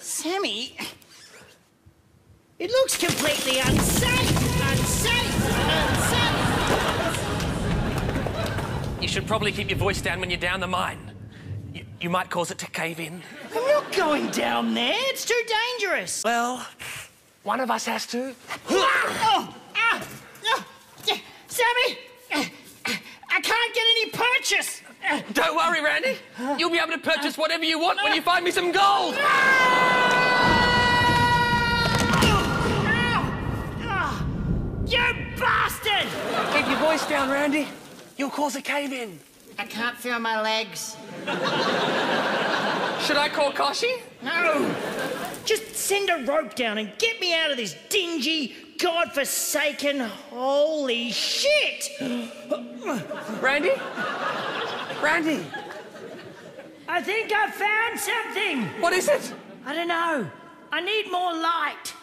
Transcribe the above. Sammy, it looks completely unsafe. You should probably keep your voice down when you're down the mine. You might cause it to cave in. I'm not going down there. It's too dangerous. Well, one of us has to. Oh, Sammy, I can't get any purchase. Don't worry, Randy. You'll be able to purchase whatever you want when you find me some gold. You bastard! Keep your voice down, Randy. You'll cause a cave-in. I can't feel my legs. Should I call Koshi? No. Just send a rope down and get me out of this dingy, godforsaken, holy shit! Randy? Randy? I think I found something. What is it? I don't know. I need more light.